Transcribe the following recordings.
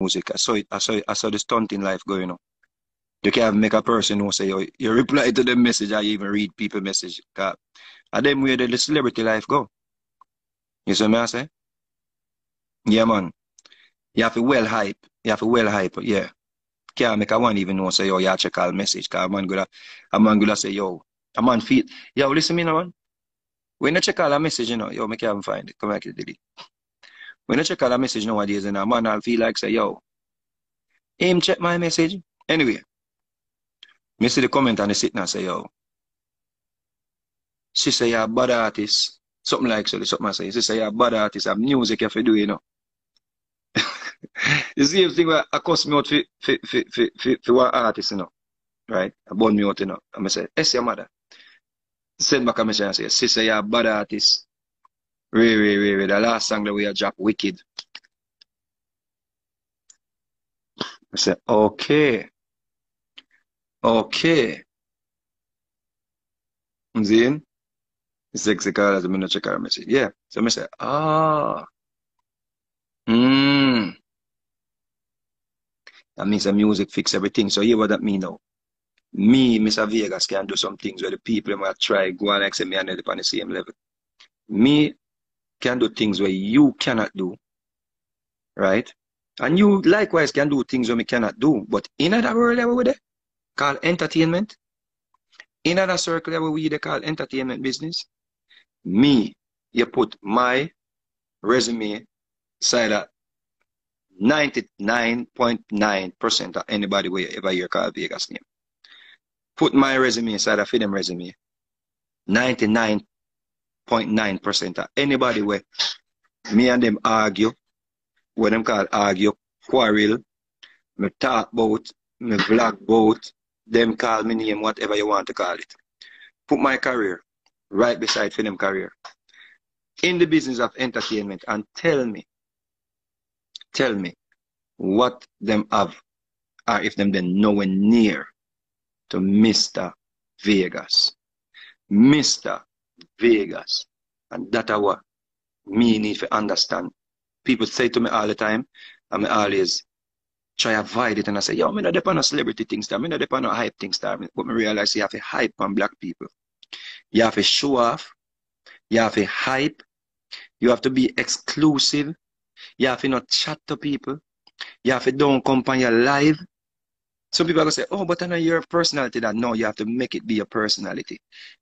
music. I saw the stunt in life going on. You can't make a person who say, you reply to the message, I even read people message. Cause at them where the celebrity life go. You see what I say? Yeah, man. You have to well hype. You have to well hype, yeah. Can't make a one even know say, yo, you check all message. Cause a man gonna say, yo, a man feel, yo, listen me now, man. When you check all a message, you know, yo, make him find it. Come back to the day. When you check all a message nowadays, and you know, a man will feel like say, yo, him check my message. Anyway. Me see the comment and they sit and say, yo. She say, you're a bad artist. Something like so. Something I say. She say, you're a bad artist. I'm music if you do, you know. The same thing where I cuss me out for one artist, you know. Right? I burn me out, you know. And I say, yes, your mother. Send back a message and say, she say, you're a bad artist. Really. The last song that we dropped, Wicked. I say, okay. Okay. You see? $60 a minute check out a message. Yeah. So I say, ah. That means the music fix everything. So hear what that mean now. Me, Mr. Vegas, can do some things where the people might try go and accept me and they're on the same level. Me can do things where you cannot do. Right? And you likewise can do things where me cannot do. But in other world over there, called entertainment. In other circle where we they call entertainment business, me, you put my resume side at 99.9% of anybody where ever you call Vegas name. Put my resume side of them resume. 99.9% of anybody where me and them argue, where them call argue, quarrel, me talk about, me vlog about. Them call me name, whatever you want to call it. Put my career right beside film career. In the business of entertainment, and tell me what them have, or if them then nowhere near to Mr. Vegas. Mr. Vegas. And that is what me need to understand. People say to me all the time, I'm always try to avoid it, and I say, yo, I'm not depend on celebrity things, I'm not depend on hype things, but I realize you have to hype on black people. You have to show off, you have to hype, you have to be exclusive, you have to not chat to people, you have to don't come on your live. Some people are going to say, oh, but I know your personality that. No, you have to make it be your personality.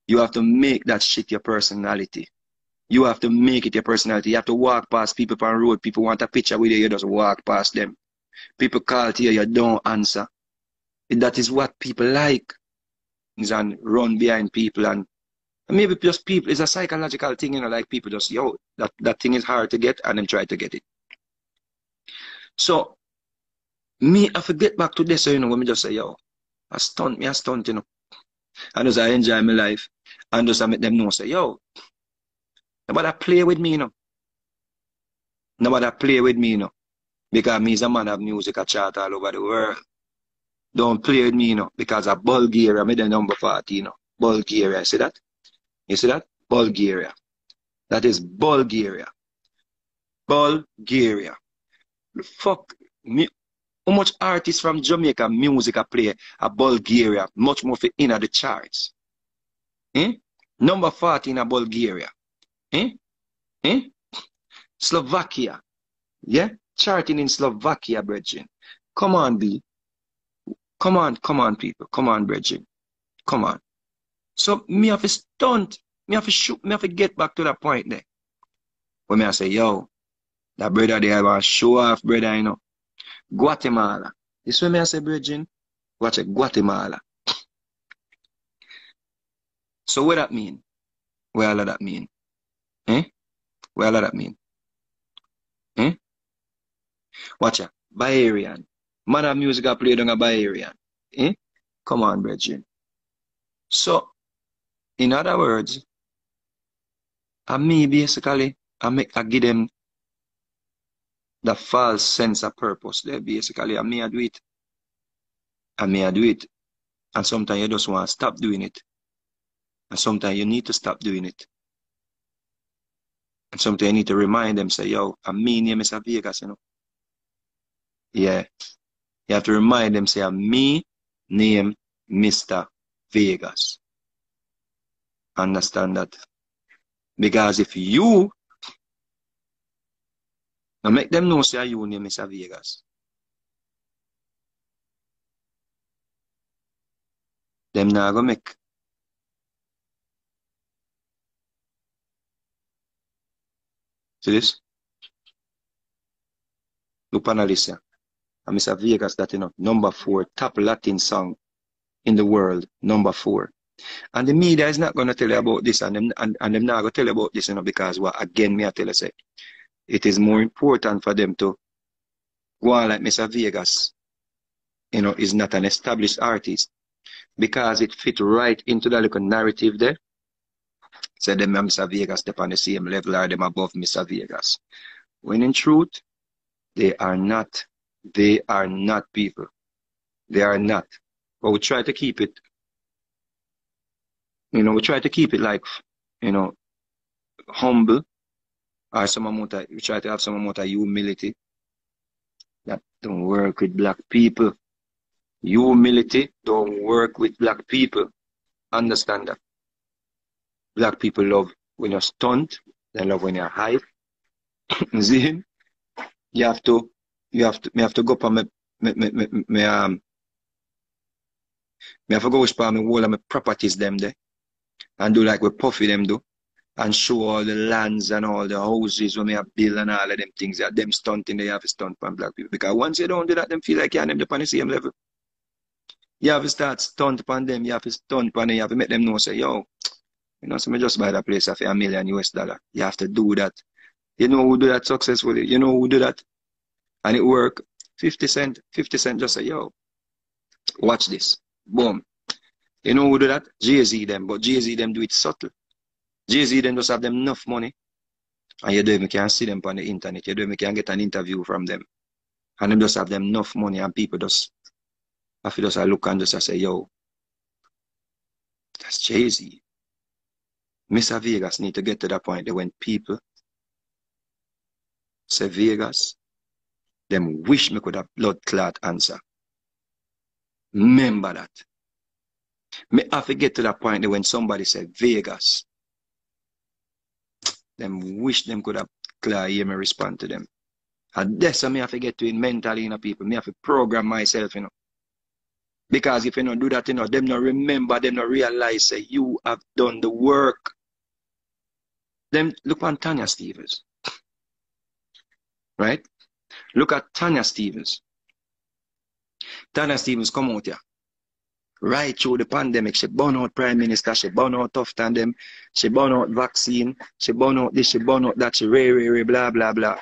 You have to make that shit your personality. You have to make it your personality. You have to walk past people on the road, people want a picture with you, you just walk past them. People call to you, you don't answer. That is what people like. And run behind people, and maybe just people, it's a psychological thing, you know, like people just, yo, that thing is hard to get, and then try to get it. So, me, I forget back to this, so, you know, when me just say, yo, I stunt, you know. And just I enjoy my life, and just I make them know, say, yo, nobody play with me, you know. Nobody play with me, you know. Because me is a man of music, I chart all over the world. Don't play with me, you know, because of Bulgaria, I'm the number 40, you know. Bulgaria, see that? You see that? Bulgaria. That is Bulgaria. Bulgaria. Fuck me. How much artists from Jamaica music I play at Bulgaria? Much more for in the charts. Eh? Number 40 in Bulgaria. Eh? Eh? Slovakia. Yeah? Charting in Slovakia, brethren. Come on, B. Come on, people. Come on, brethren. Come on. So, me have a stunt. Me have a shoot. Me have to get back to that point there. When I say, yo, that brother there, I show off, brother, you know. Guatemala. This way, me I say, brethren. Watch it, Guatemala. So, what that mean? What all of that mean? Eh? What all of that mean? Eh? Watch out, Bayerian. Man of music I played on a Bayerian. Eh? Come on, brethren. So, in other words, I give them the false sense of purpose. There, basically, I do it. And sometimes you just want to stop doing it. And sometimes you need to stop doing it. And sometimes you need to remind them, say, yo, I mean, Mr. Vegas, you know. Yeah. You have to remind them, say, me name Mr. Vegas. Understand that? Because if you, now make them know, say, you name Mr. Vegas. Them not gonna make. See this? Look and listen. And Mr. Vegas, that enough. Number 4, top Latin song in the world. Number 4. And the media is not going to tell you about this, and them not going to tell you about this, you know, because, well, again, me I tell you, say, it is more important for them to go on like Mr. Vegas, you know, is not an established artist, because it fit right into the little narrative there. So them Mr. Vegas, they're on the same level, or them above Mr. Vegas. When in truth, they are not. They are not people. They are not. But we try to keep it, you know, we try to keep it like, you know, humble, or some amount of, we try to have some amount of humility. That don't work with black people. Humility don't work with black people. Understand that. Black people love when you're stunned. They love when you're high. See? You have to go for me have to go for my wall and my properties them there. And do like we Puffy them do. And show all the lands and all the houses when me have built and all of them things. That them stunting, they have to stunt from black people. Because once you don't do that, them feel like you and them on the same level. You have to start stunt upon them, you have to stunt upon them, you have to make them know, say, yo, you know, so me just buy that place for $1 million. You have to do that. You know who do that successfully? You know who do that? And it work. 50 Cent just say, yo, watch this. Boom. You know who do that? Jay-Z them. But Jay-Z them do it subtle. Jay-Z them just have them enough money. And you don't even can see them on the internet. You don't even can get an interview from them. And them just have them enough money. And people just, after just I look and just I say, yo, that's Jay-Z. Mr. Vegas need to get to that point that when people say Vegas, them wish me could have blood clot answer. Remember that. Me have to get to that point that when somebody said Vegas, them wish them could have clear hear me respond to them. And that's what me have to get to in mentally, you know, people. Me have to program myself, you know. Because if you don't do that, you know, them not remember, them not realize that you have done the work. Them look on Tanya Stevens. Right? Look at Tanya Stevens. Tanya Stevens come out here. Right through the pandemic, she burned out Prime Minister, she burned out tough tandem, she burned out vaccine, she burned out this, she burned out that, she blah, blah, blah.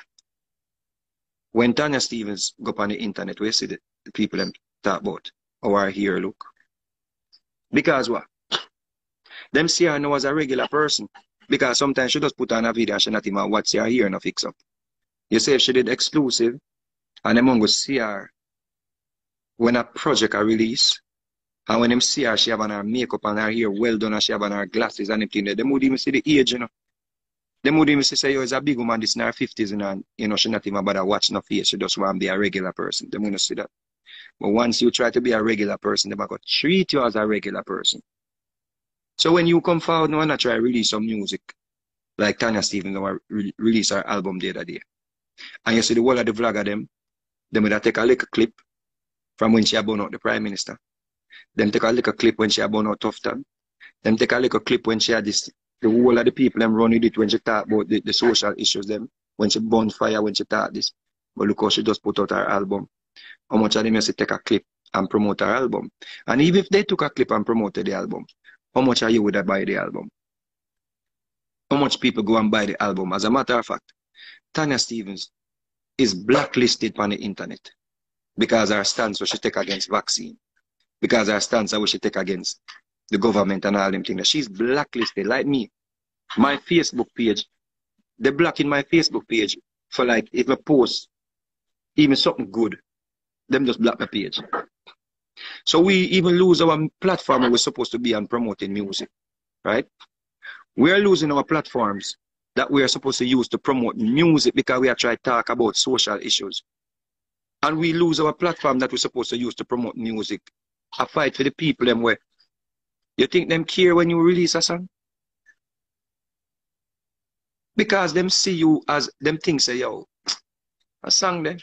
When Tanya Stevens go up on the internet, we see the people them talk about our here look. Because what? Them see her now as a regular person. Because sometimes she just put on a video and she not even watch her here and fix up. You say if she did exclusive, and them go see her when a project are released, and when them see her, she have on her makeup and her hair well done, and she have on her glasses and everything there. They would even see the age, you know. They would even say, yo, it's a big woman, this in her 50s, you know, and you know, she not even bother watching her face, she just want to be a regular person. They wouldn't see that. But once you try to be a regular person, they might go treat you as a regular person. So when you come forward, no one not try to release some music, like Tanya Stevens released her album the other day. And you see the whole of the vlog of them would take a little clip from when she had burned out the Prime Minister. Them take a little clip when she had burned out Tufton. Them take a little clip when she had this, the whole of the people them run with it when she talk about the social issues them, when she burned fire, when she talk this. But look how she just put out her album. How much of them used to take a clip and promote her album? And even if they took a clip and promoted the album, how much of you would have buy the album? How much people go and buy the album? As a matter of fact, Tanya Stevens is blacklisted on the internet because her stance what she take against vaccine, because her stance what she take against the government and all them things. She's blacklisted like me. My Facebook page, they blocking my Facebook page for like if I post even something good, them just block my page. So we even lose our platform where we're supposed to be on promoting music, right? We're losing our platforms that we are supposed to use to promote music because we are trying to talk about social issues. And we lose our platform that we're supposed to use to promote music. I fight for the people them where. You think them care when you release a song? Because them see you as them think say, yo, a song them.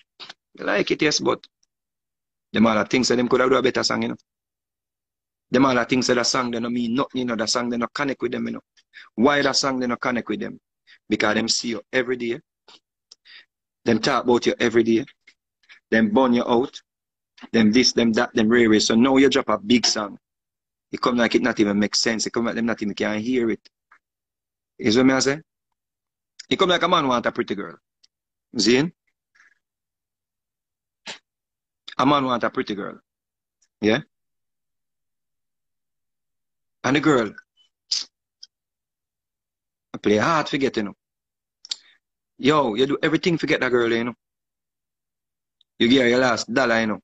They like it, yes, but them all things that them could have do a better song, you know. Them all things that a song they don't mean nothing, you know, that song they don't connect with them, you know. Why that song they don't connect with them? Because them see you every day. Them talk about you every day. Them burn you out. Them this, them that, them rare. So now you drop a big song. It come like it not even makes sense. It come like them not even can hear it. Is what I say? It come like a man want a pretty girl. Zine? A man want a pretty girl. Yeah? And the girl, I play hard to get, you know. Yo, you do everything to get that girl, you know. You get your last dollar, you know.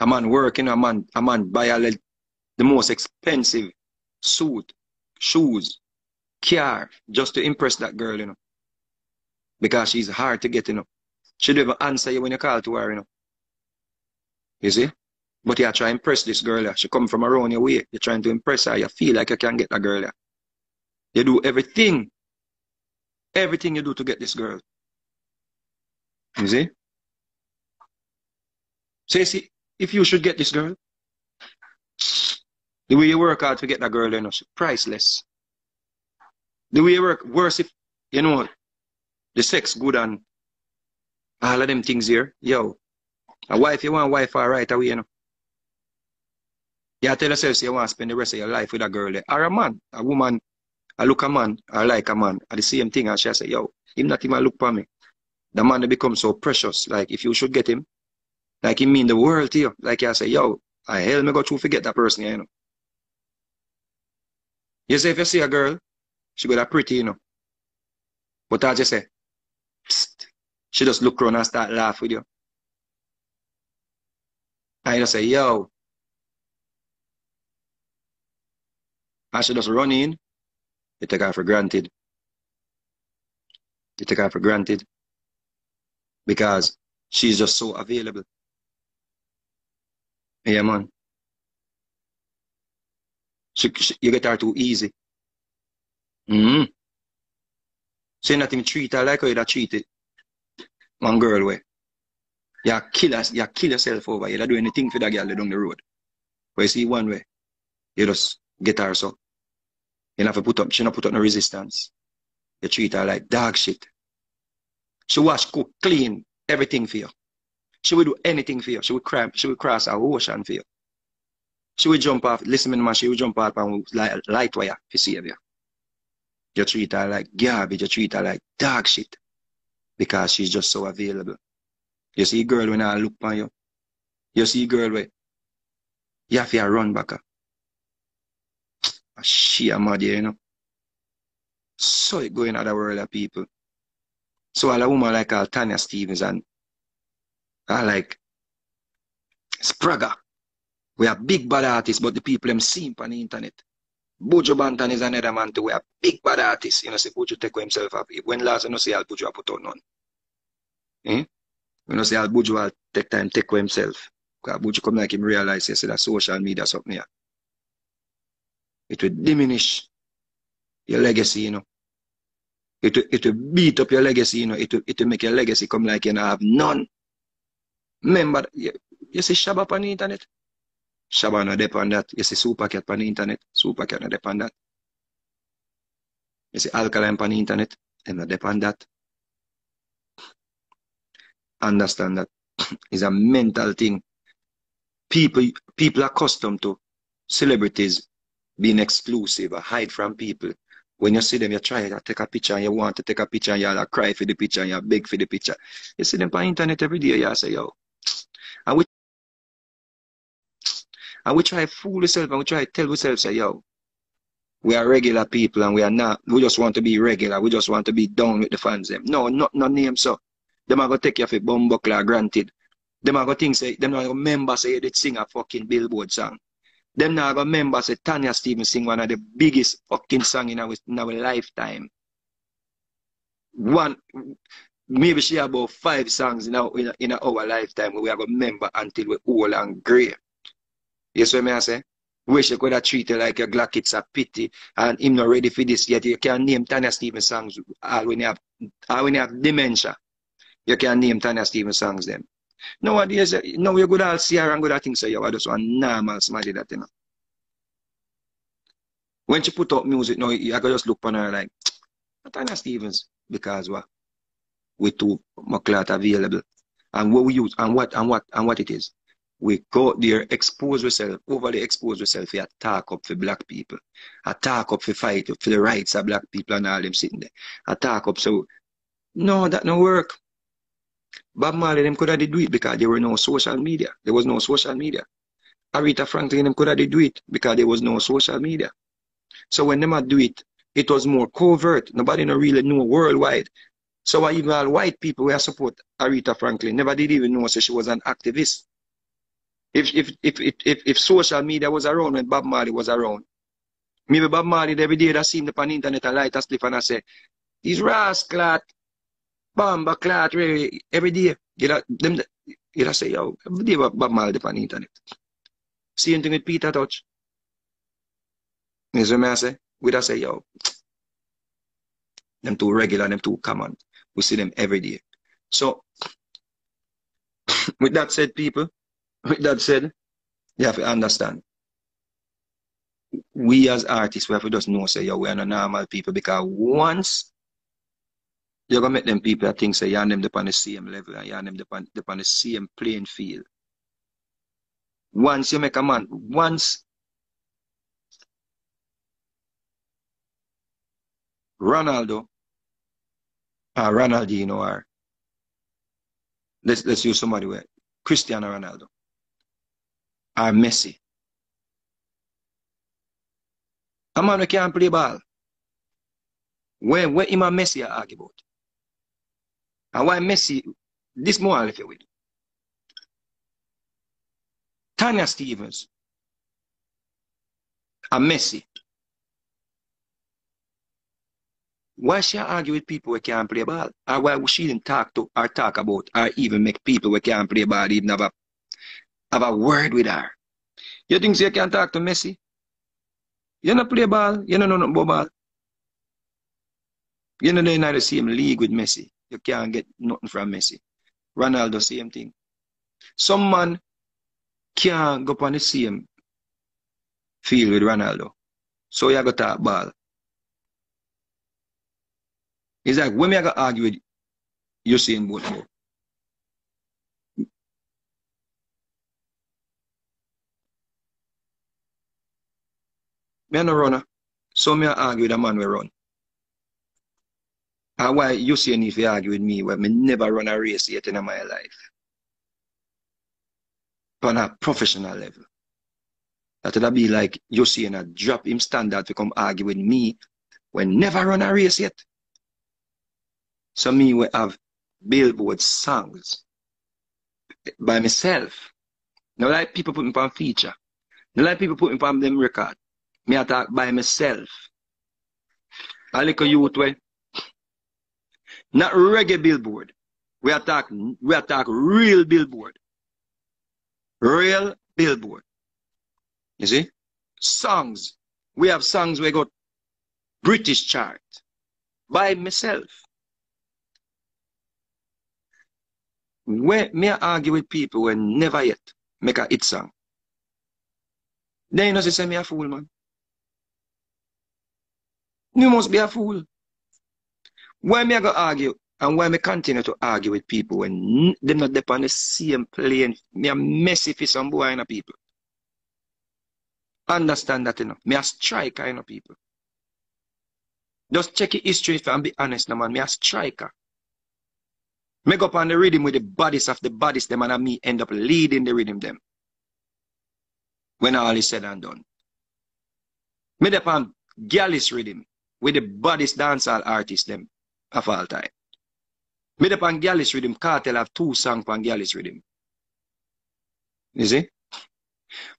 A man work, you know, a man buy a little. The most expensive suit, shoes, car, just to impress that girl, you know. Because she's hard to get, you know. She don't even answer you when you call to her, you know. You see? But you try to impress this girl, yeah. She come from around your way. You're trying to impress her. You feel like you can get that girl, yeah. You do everything. Everything you do to get this girl. You see? So you see, if you should get this girl, the way you work hard to get that girl, you know, she's priceless. The way you work, worse if, you know, the sex good and all of them things here. Yo, a wife, you want a wife right away, you know. You tell yourself you want to spend the rest of your life with a girl. Or a man, a woman, I look a man, I like a man, or the same thing, and she say, yo, him not even look for me. The man becomes so precious. Like, if you should get him, like, he mean the world to you. Like, I say, yo, I hell me go to forget that person, you know. You say, if you see a girl, she got a pretty, you know. But I just say, psst, she just look around and start laugh with you. And you just say, yo. And she just run in, you take her for granted. You take her for granted. Because she's just so available. Yeah, man. You get her too easy. So you not even treat her like how you treat it. One girl way. You kill yourself over. You don't do anything for that girl down the road. But you see one way. You just get her so. You don't have to put up, she not put up no resistance. You treat her like dog shit. She wash, cook, clean, everything for you. She will do anything for you. She will cross her ocean for you. She will jump off, listen to me, she will jump off and light wire to save you. You treat her like garbage, you treat her like dog shit. Because she's just so available. You see a girl when I look on you. You see a girl where you have to run back up. She a mad, you know. So it going out of the world of people. So all a woman like Tanya Stevens and I like Spraga. We are big bad artists, but the people them simp on the internet. Buju Banton is another man too. We are big bad artists. You know, say Buju take himself up. When last you know say Al Buju put on none. Eh? You know say Al Buju will take time take himself. Because Buju come like him realize he said that social media something here. It will diminish your legacy, you know. It will beat up your legacy, you know. It will make your legacy come like you don't have none. Remember, you see Shabba on the internet? Shabba no depend on that. You see Supa Cat on the internet? Supa Cat no depend on that. You see Alkaline on the internet? They no depend on that. Understand that. It's a mental thing. People are accustomed to celebrities being exclusive or hide from people. When you see them, you try to take a picture and you want to take a picture and you cry for the picture and you beg for the picture. You see them on the internet every day, you say, yo. And we try to fool ourselves and we try to tell ourselves, say, yo, we are regular people and we are not, we just want to be regular, we just want to be down with the fans. Them. No, not name, so. Them are going to take you for bumbuckler, granted. Them are going to think, say, them are going to remember, say, you did sing a fucking Billboard song. Them are going to remember, say, Tanya Stevens sing one of the biggest fucking songs in our lifetime. One, maybe she had about 5 songs in our lifetime where we are going to remember until we're old and grey. You see what I say? Wish you could have treated like a Glock, it's a pity, and him not ready for this yet. You can name Tanya Stevens songs when you have dementia. You can name Tanya Stevens songs them. Nowadays, now you could all see her and good things so you are just one normal smiley that you know. When she put up music now, you could just look on her like Tanya Stevens, because what we too much lot available. And what we use and what it is. We go there, expose yourself, overly expose yourself, you attack up for black people. Attack up for fight for the rights of black people and all them sitting there. Attack up, so no, that no work. Bob Marley them could have do it because there were no social media. There was no social media. Aretha Franklin them could have do it because there was no social media. So when them do it, it was more covert. Nobody no really knew worldwide. So even all white people who support Aretha Franklin never did even know so she was an activist. If social media was around when Bob Marley was around, maybe Bob Marley every day that seen the pan internet and light a spliff and I say, these rascal, bomba clat every day. You know say, yo, every day Bob Marley on the internet. Same thing with Peter Tosh. You see what I say? We da say, yo, them too regular, them too common. We see them every day. So with that said, people. With that said, you have to understand. We as artists, we have to just know, say, yo, we are not normal people, because once you're going to make them people that think, say, you're on them on the same level, and you're on them on the same playing field. Once you make a man, once Ronaldo, or Ronaldinho, or let's use somebody with Cristiano Ronaldo, or Messi. A man who can't play ball. Where him and Messi are arguing about. And why Messi, this moral if you will. Tanya Stevens and Messi. Why she argue with people who can't play ball? Or why she didn't talk to or talk about or even make people who can't play ball even have a word with her? You think you can talk to Messi? You don't play ball. You don't know nothing about ball. You don't know you're in the same league with Messi. You can't get nothing from Messi. Ronaldo, same thing. Some man can't go on the same field with Ronaldo. So you have to talk ball. It's like when I got to argue with Usain Bolt. I'm not a runner, so I argue with a man who run. And why you say if you argue with me, well, I never run a race yet in my life. On a professional level. That would be like you saying I drop him standard to come argue with me when never run a race yet. So me we have billboard songs by myself. Not like people put me on feature. Not like people put me on them record. Me attack by myself. I like a youth way. Not reggae billboard. We attack real billboard. Real billboard. You see? Songs. We have songs we got British chart. By myself. When me argue with people when never yet make a hit song. Then you know they say me a fool, man. You must be a fool. Why me I go argue and why me continue to argue with people when them not depend on the same plane? Me a messy for some boy and people. Understand that enough. Me a striker, you know, people. Just check your history and be honest, no man. Me a striker. Make up on the rhythm with the bodies of the bodies them, and I me end up leading the rhythm them. When all is said and done. Made up on Gallis rhythm. With the baddest dancehall artists them of all time. Made up on Gallis rhythm, Cartel have 2 songs on Gallis rhythm. You see?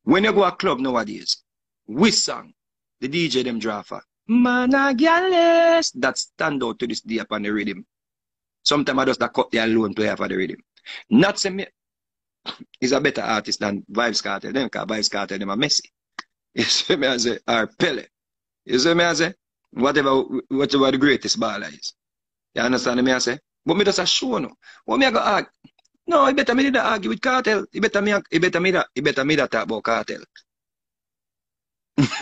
When you go to a club nowadays, which song the DJ them draw for? Mana Gallis, that stand out to this day upon the rhythm. Sometimes I just cut the alone player for the rhythm. Not say me is a better artist than Vibes Cartel them, because Vibes Cartel them are Messi. You see me as a or Pele. You see me as a whatever the greatest baller is. You understand me I say? But me just a show no. What me I go argue? No, it better me didn't argue with Cartel. It better me that talk about Cartel.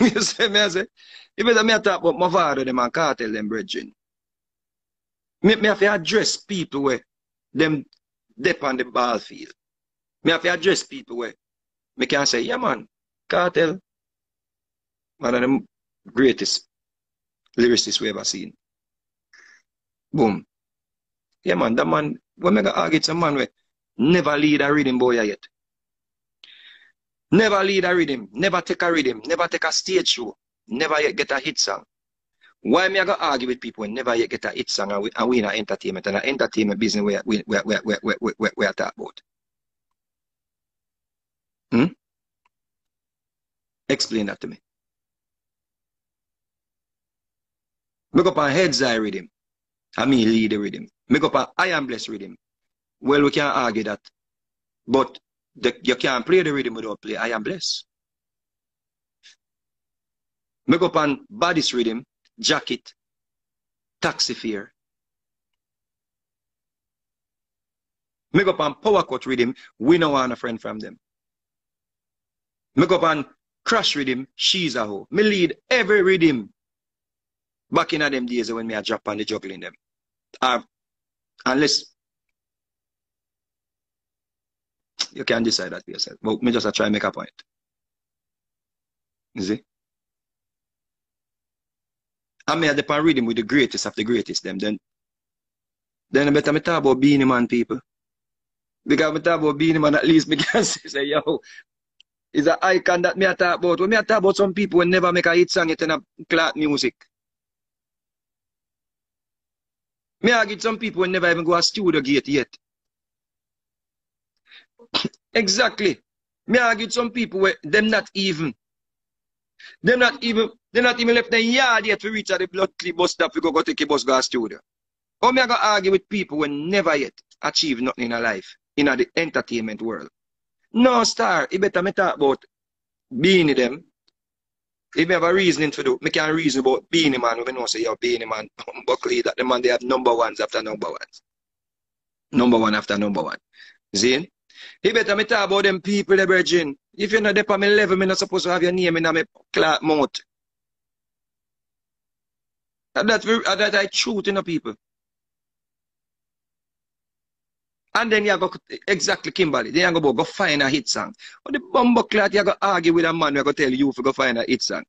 You see me I say? It better me talk about my father them and Cartel them brethren. Me have to address people where them dip on the ball field. Me have to address people where me can say, yeah man, Cartel, one of the greatest lyricists we ever seen. Boom. Yeah man, that man, when me go argue some man where never lead a rhythm boy yet. Never lead a rhythm, never take a rhythm, never take a stage show, never yet get a hit song. Why me I go argue with people and never yet get a hit song and we in an entertainment and an entertainment business we talk about? Hmm? Explain that to me. Make up a heads I rhythm. I mean lead the rhythm. Make up a I am blessed rhythm. Well, we can't argue that. But you can't play the rhythm without play I am blessed. Make up a baddest rhythm. Jacket, taxi fare. Make up on power cut rhythm, we no want a friend from them. Make up on crash rhythm, she's a hoe. Me lead every rhythm. Back in them days when me a drop on the juggling them. Unless you can decide that for yourself. But me just try and make a point. You see? I may have to read him with the greatest of the greatest them. Then I better me talk about Beanie Man people. Because I talk about Beanie Man, at least me can say, yo, it's an icon that me talk about. When me talk about some people who never make a hit song, it's in a clock music. Me argue some people who never even go to a studio gate yet. Exactly. Me argue some people where them not even. They're not even left the yard yet to reach at the bloody bus stop to go take a bus go to studio. How me I go argue with people when never yet achieve nothing in a life in the entertainment world? No star, it better me talk about being in them. If me have a reasoning to do, me can reason about Beanie Man. We know say yo Beanie Man, Buckley, that the man they have number ones after number ones. Number one after number one. See? He better me talk about them people, the virgin. If you're not there at my level, you're not supposed to have your name in my clock mouth. That I truth, you know, people. And then you go, exactly Kimberly, then you go find a hit song. Or the bumbo clock, you go argue with a man, you go tell you to go find a hit song.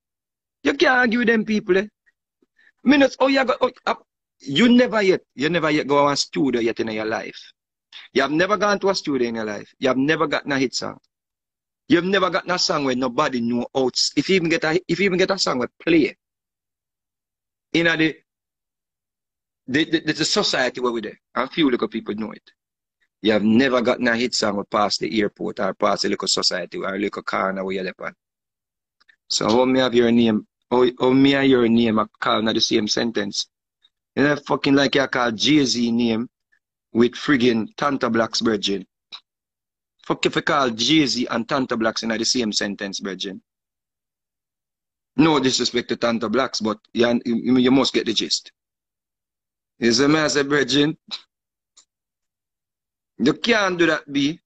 You can't argue with them people. Eh? Minutes, oh, you go, oh, you never yet go on a studio yet in your life. You have never gone to a studio in your life. You have never gotten a hit song. You've never gotten a song where nobody knew out. If you even get a song where play. You know the society where we're there. And few little people know it. You have never gotten a hit song where past the airport or past the little society or a little corner where you're on. So how me have your name? How me and your name are called not the same sentence. You know fucking like you call Jay-Z name with friggin' Tanto Blacks brethren. Fuck if you call Jay-Z and Tanto Blacks in the same sentence, brethren. No disrespect to Tanto Blacks, but you must get the gist. You see me as a brethren? You can't do that, B.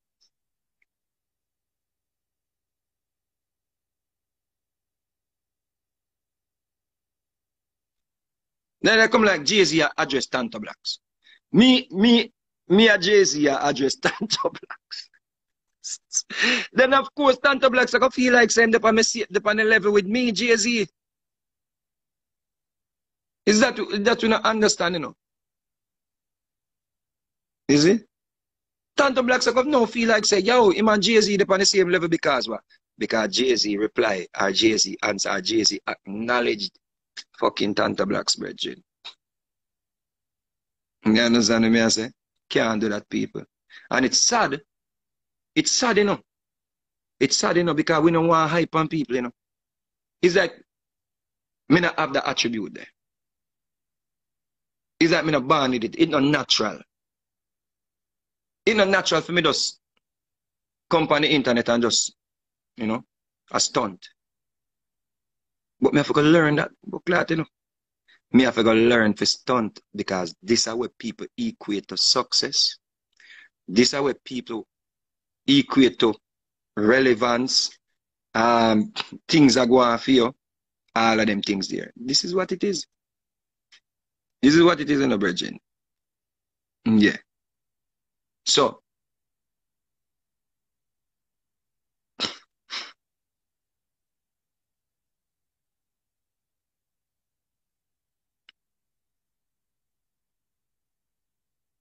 Then I come like Jay-Z address Tanto Blacks. Me and Jay-Z address Tanto Blacks. Then of course Tanto Blacks I feel like saying they're on the level with me, Jay-Z. Is that you not understand, you know? Is it? Tanto Blacks I no feel like say, yo, him and Jay-Z they're on the same level because what? Because Jay-Z reply or Jay-Z answer or Jay-Z acknowledged fucking Tanto Blacks brethren. You understand what I say? Can't do that, people. And it's sad. It's sad, you know. It's sad, you know, because we don't want hype on people, you know. It's like, me not have the attribute there. It's like me not born with it. It's not natural. in a natural for me just come on the internet and just, you know, a stunt. But me have to go learn that book, you know. Me have to go learn to stunt because this is where people equate to success. This is where people equate to relevance. Things are going for you. All of them things there. This is what it is. This is what it is in the bridging. Yeah. So.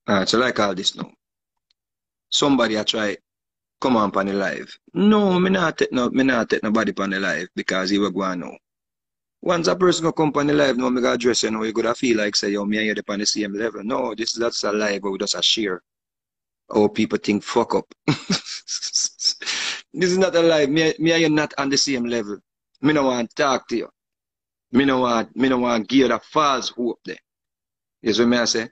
Alright, so like all this now. Somebody I try come on the live. No, me not take nobody on the live because he will go on now. Once a person will come on the live, no, me got dress and you gotta feel like say, yo, me and you depend on the same level. No, that's a live where we just a share. Oh, people think fuck up. This is not a live. Me and you not on the same level. Me no want to talk to you. Me no want to give you the false hope there. You see what I say?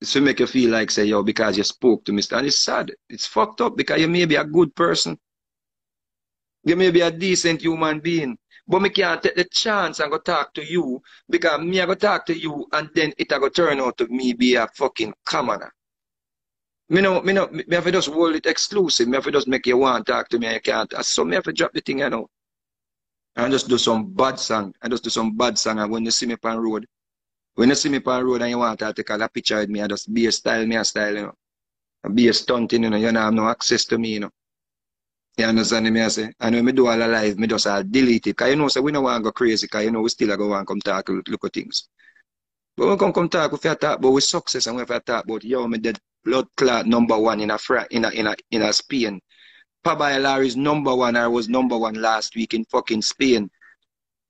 It's to make you feel like, say, yo, because you spoke to me. And it's sad. It's fucked up because you may be a good person. You may be a decent human being. But me can't take the chance and go talk to you because me I go talk to you and then it go turn out to me be a fucking commoner. Me have to just hold it exclusive. Me have to just make you want to talk to me and you can't. So me have to drop the thing, you know. And just do some bad song. I just do some bad song. And when you see me on the road, and you want to take a picture with me, I just be a style, you know. I be a stunting, you know. You don't have no access to me, you know. You understand me, I say? And when I do all the live, I just delete it. Because you know, so we don't want to go crazy, because you know, we still go and come talk, look at things. But when we come talk, we talk about with success, and we talk about, yo, me the blood clot #1 in Spain. Pablo Larry's #1, I was #1 last week in fucking Spain.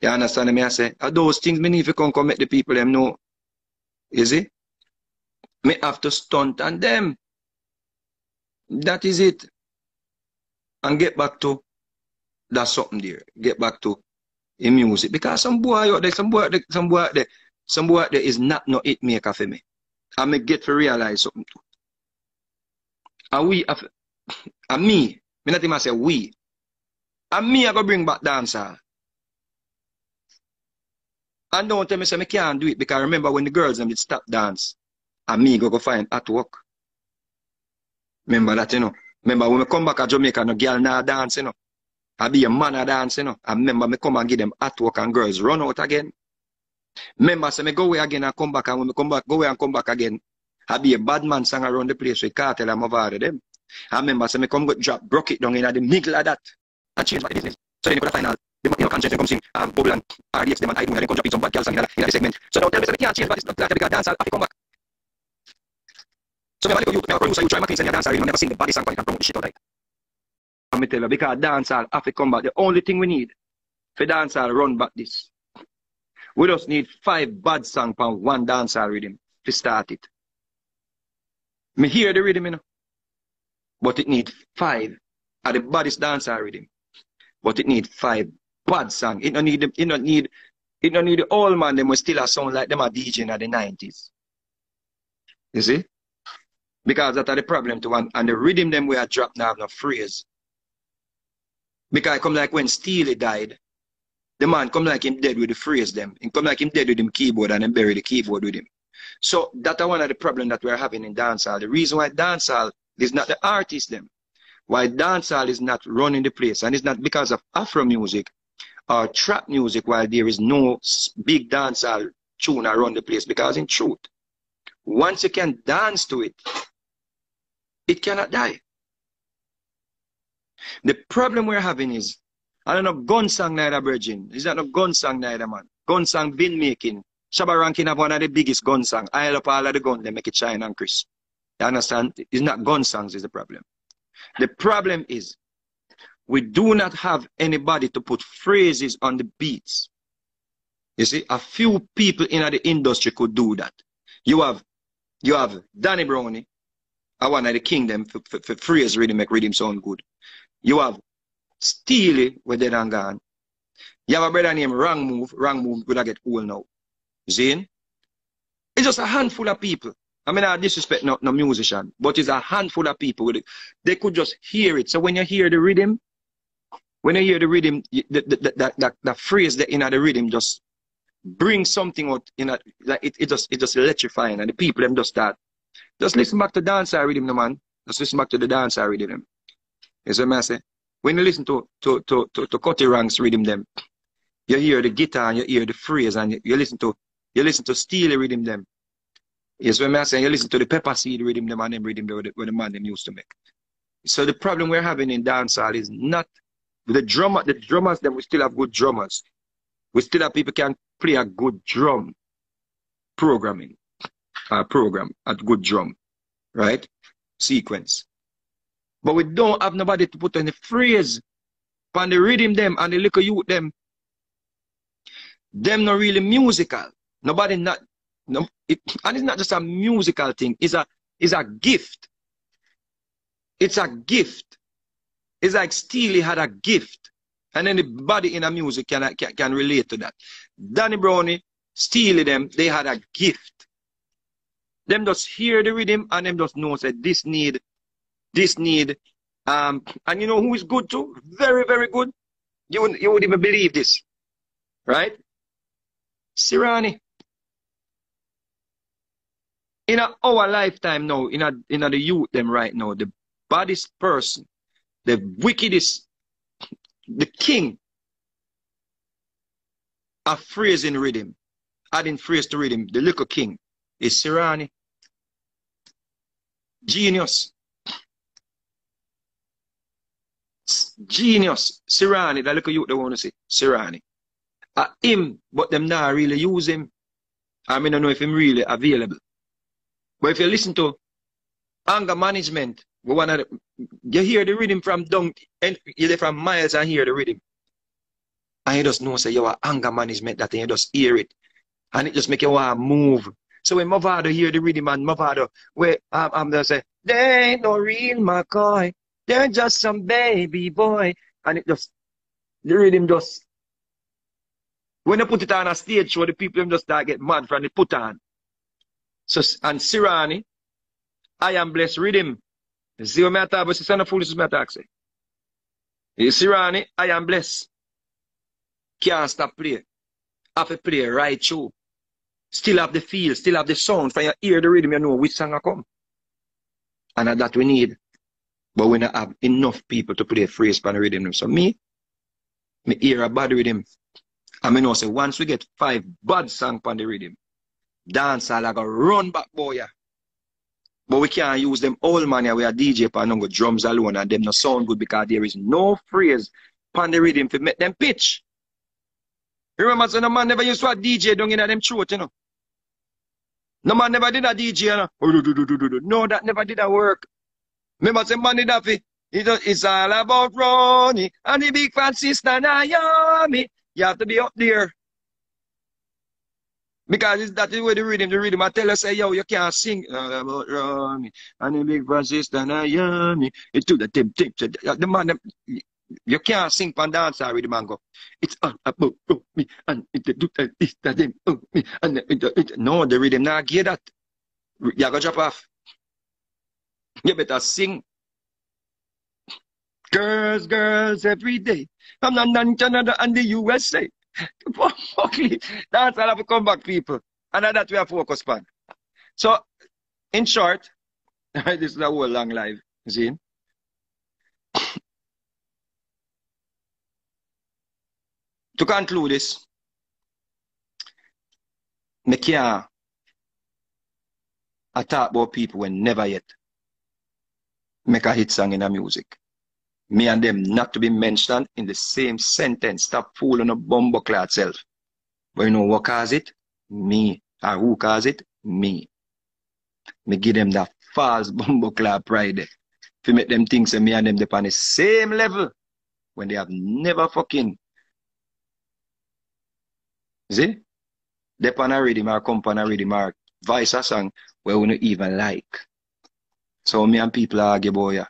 You understand me? I say, are those things me need to come make the people them know? Is it? Me have to stunt on them. That is it. And get back to that something there. Get back to the music. Because some boy out there is not no hit maker for me. I may get to realize something too. And me, I go bring back dancer. And don't tell me say I can't do it because I remember when the girls them did stop dance and me go find at work. Remember that, you know. Remember when I come back to Jamaica, no girl now dance, you know. I be a man a dance, you know. I remember me come and give them at work and girls run out again. Remember say me go away again and come back, and when me come back, go away and come back again. I be a bad man sang around the place with cartel and over them. I remember say me come go drop broke it down in the middle of that and change my business. So then you go to final. They you know, conscience come sing bubble and RDX them and I do and come drop in some bad girls in the segment. So now tell me something can't change but it's not like because dance I'll have to come back. So when I go to producer, you try my things and your dancer, you never sing the body song and promote the shit out like. I'm tell you because dance I'll have to come back. The only thing we need for dance I'll run back this. We just need 5 bad songs per one dancer rhythm to start it. Me hear the rhythm, you know. But it needs 5 of the baddest dancer rhythm. But it needs 5 bad song. It don't need the old man, them will still sound like them are DJing at the 90s. You see? Because that are the problem to one and the rhythm them we are dropped now have no phrase. Because it come like when Steely died, the man come like him dead with the phrase them. It come like him dead with him keyboard and then bury the keyboard with him. So that are one of the problems that we are having in dancehall. The reason why dancehall is not the artist them. Why dancehall is not running the place and it's not because of Afro music. Or trap music while there is no big dancehall tune around the place because in truth, once you can dance to it, it cannot die. The problem we're having is, I don't know, gun song neither virgin. Is that not gun song neither man? Gun song been making. Shabba Ranks have one of the biggest gun song. I help all of the gun, they make it shine and crisp. You understand? It's not gun songs is the problem. The problem is, we do not have anybody to put phrases on the beats. You see, a few people in the industry could do that. You have Danny Brownie, one of the kingdom for phrase really make rhythm sound good. You have Steely with Dead and Gone. You have a brother named Wrong Move could I get old now. Zane. It's just a handful of people I mean, I disrespect no musician, but it's a handful of people with it. They could just hear it. So when you hear the rhythm, that phrase that in the rhythm just brings something out. Like it just electrifying, and the people them just start. Just listen back to dancehall rhythm, no man. Just listen back to the dancehall rhythm. You see what I say? When you listen to Cutty Ranks rhythm them, you hear the guitar and you hear the phrase, and you listen to Steely rhythm them. Yes, when I say you listen to the pepper seed rhythm them and them rhythm where the man them used to make. So the problem we're having in dancehall is not the drummer. The drummers them, we still have good drummers. We still have people can play a good drum programming. Program at good drum, right? Sequence. But we don't have nobody to put on the phrase, on the rhythm them and the little youth them. Them not really musical. Nobody not. No, and it's not just a musical thing. It's a gift. It's a gift. It's like Steely had a gift, and anybody in a music can relate to that. Danny Brownie, Steely them, they had a gift. Them just hear the rhythm and them just know that this need. And you know who is good too? Very, very good. You would even believe this, right? Serani. In our lifetime now, in the youth them right now, the baddest person, the wickedest, the king of phrase in rhythm, adding phrase to rhythm, the little king is Serani. Genius. Genius. Serani, the little youth they want to see. Serani. Him, but them not really use him. I mean, I don't know if him really available. But if you listen to anger management, you hear the rhythm from Donk, and you're from Miles and hear the rhythm. And you just know, say, you are anger management, that and you just hear it. And it just make you want to move. So when my father hear the rhythm and my father, I'm there say, they ain't no real McCoy. They're just some baby boy. And it just, the rhythm just, when they put it on a stage show, the people them just start get mad from the put on. So, and Serani, I am blessed rhythm. You see what I talk about? It's not foolish what I talk about. Serani, I am blessed. Can't stop play. Have to play right through. Still have the feel, still have the sound. When you hear the rhythm, you know which song will come. And that we need. But we don't have enough people to play a phrase for the rhythm. So me hear a bad rhythm. And I know, say, once we get 5 bad songs on the rhythm, dancehall like a run back boy, yeah. But we can't use them old man here. We are DJ pan go drums alone and them no sound good because there is no phrase pan the rhythm to make them pitch. Remember, so no man never used to a DJ down in them throat, you know. No man never did a DJ, you know. No, that never did a work. Remember, so man did that for it's all about Ronnie and the big fat sister Naomi. You have to be up there. Because that is where the rhythm. I tell her, say, yo, you can't sing. And the big Francis, and it took the tip. The man, you can't sing pan dance with the mango. It's all about me, and it do this, that, them, me, and it. No, the rhythm not get that. You gotta drop off. You better sing. Girls, girls, every day. I'm not in Canada and the USA. That's all have to come back, people, and that we are focused on. So, in short, this is a whole long life, you see? To conclude this, I can't talk about people when never yet make a hit song in a music. Me and them not to be mentioned in the same sentence. Stop fooling a bumbo clad self. But you know what caused it? Me. Or who caused it? Me. Me give them that false bumbo clad pride. If you make them think so me and them they're on the same level when they have never fucking. See? They're on a rhythm or come on a rhythm or vice a song where we don't even like. So me and people argue about ya.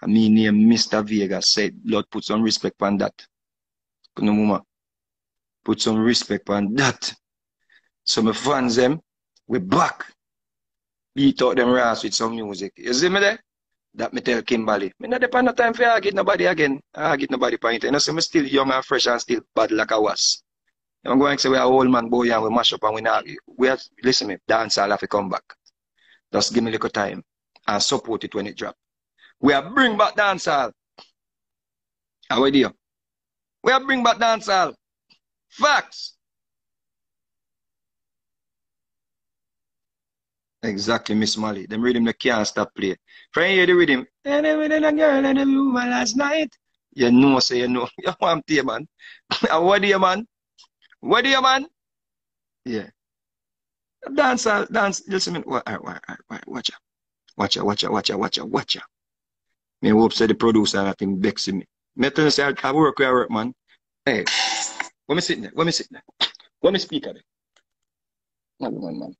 I mean, Mr. Vegas said, Lord, put some respect on that. No mama. Put some respect on that. So my fans them, we're back. beat out them rats with some music. You see me there? That me tell Kimberly. Me not depend on time for I get nobody again. I get nobody point. You know, so me still young and fresh and still bad like I was. I'm going to say we are old man boy and we mash up and we now we are, listen me, dance I'll have to come back. Just give me a little time and support it when it drop. We are bring back dancehall. How are you? We are bring back dancehall. Facts. Exactly, Miss Molly. Them rhythm they can't stop play. Friend, hear the rhythm. And then with a girl in the room last night. You know, say so you know. You want to, man. What do you, man? What do you, man? Yeah. Dancehall, dance. Listen, man. Watch out. Watch out. Me hope say the producer and I think vexing me. Me tell you say I work where I work, man. Hey, when me sitting there, when me speak at it. Not the one, man.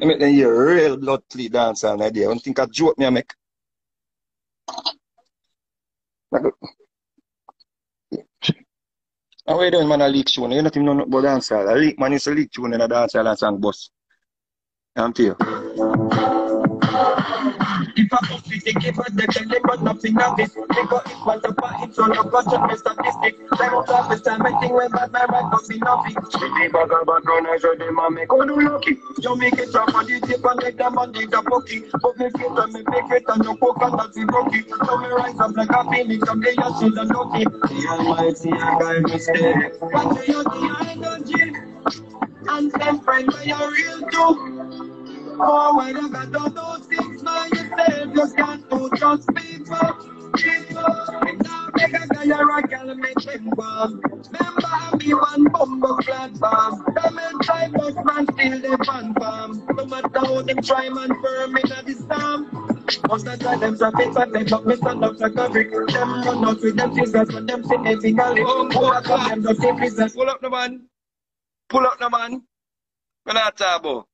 I make them hear real bloodly dance all night there. One think a joke me I make. How are you doing, man? I leak tune. You not even know nothing about dance hall. I leak, man, used to leak tune in a dance hall and song bus. I'm to you. If I could be the giver, they can live on nothing of this. They got it, but the part it's all about the statistics. They won't have this time, I think when bad my right must be nothing. The bugger background, I show them and make all the lucky. You make it up on the tip and make them on the bookie. Put me fit and me make it and you cook and that's the bookie. So me rise up like a phoenix and they just see the lucky. The almighty and guide me stay. But you use the energy. And then friend where you're real too. Oh, whenever those things now yourself, just can't do just people. And now make a guy or a girl make them bomb. Remember I be one bumbo clad bomb. Them men try but man still they fan bomb. No matter how them try man firm in a storm. Most of the time, them surface and they but me stand up like a brick. Them run out with them scissors when them sit they finally. Oh, I got them just in prison. Pull up the man. Pull up the man. We're not talking about.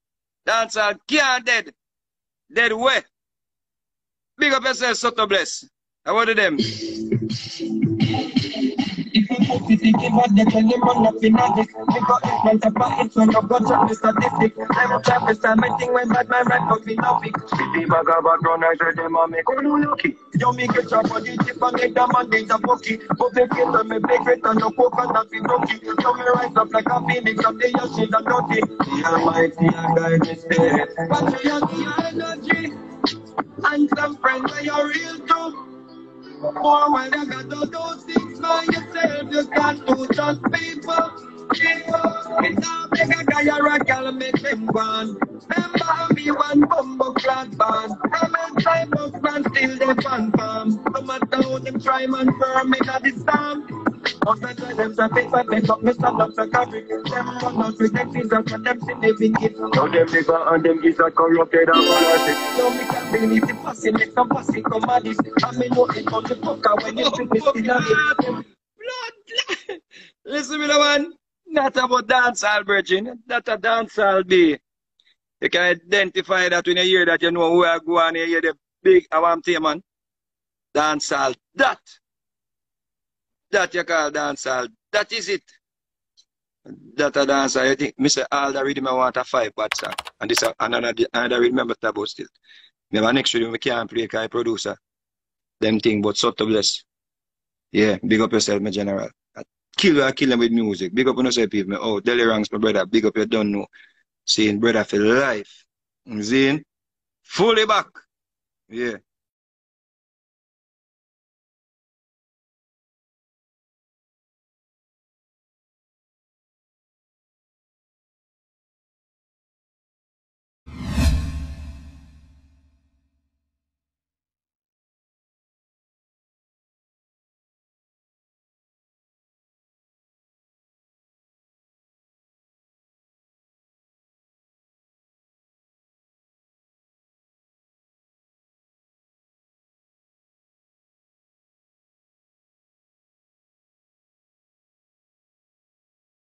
Dancehall can't dead. Dead way. Big up yourself, Soto Bless. I want them. If you put it in give they can live on nothing of this. We got it, went about it, so no got up the statistics. I'm a trappist, I'm a thing when bad my right must be nothing. If the bugger background, I show them and make all the lucky. You make it up on the tip and make them and things a bookie. But they get on me big rate and no coke and nothing rookie. So me rise up like a phoenix and they your shit and nothing. The almighty and guide me stay. But you use your energy and some friends are your real too. More when I got all those things by yourself, you can't do just people. It's all big a guy or a girl make them gone. Remember I be one bumbo clad band. I'm a type of man still they fan palm. No matter how them try man firm in a disarm. Most of them so fit for them, but me stand up so covered. Them run out with them scissors and them sin they been given. Now them nigga and them is a corrupted and politic. So me can't believe the passing, make some passing come at this. I mean nothing from the fucker when you shoot me still at it. Blood! Listen me the one, not about dancehall, Virgin. Not a dancehall day. You can identify that when you hear that, you know who I go and you hear the big awamte man. Dancehall, that. That you call dancehall. That is it. That a dancehall. You think, Mr. Alda rhythm I want a 5-part song. And this another rhythm but about still. Remember next rhythm we can't play because I producer. Them thing, but Soto Bless. Yeah, big up yourself, my general. I kill them with music. Big up on yourself, people. Oh, Deli Ranks, my brother. Big up you don't know. Seeing brother for life. Seeing fully back. Yeah.